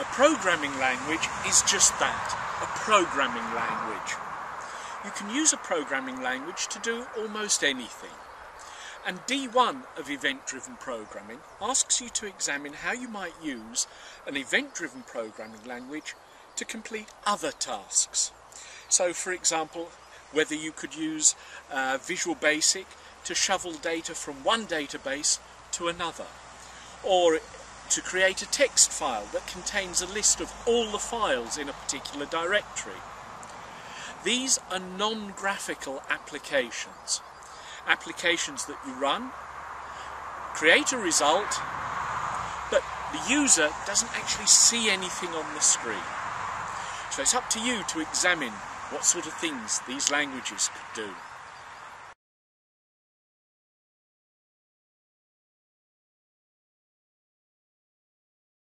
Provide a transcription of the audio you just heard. A programming language is just that, a programming language. You can use a programming language to do almost anything. And D1 of event-driven programming asks you to examine how you might use an event-driven programming language to complete other tasks. So, for example, whether you could use Visual Basic to shovel data from one database to another, or to create a text file that contains a list of all the files in a particular directory. These are non-graphical applications. Applications that you run, create a result, but the user doesn't actually see anything on the screen. So it's up to you to examine what sort of things these languages could do.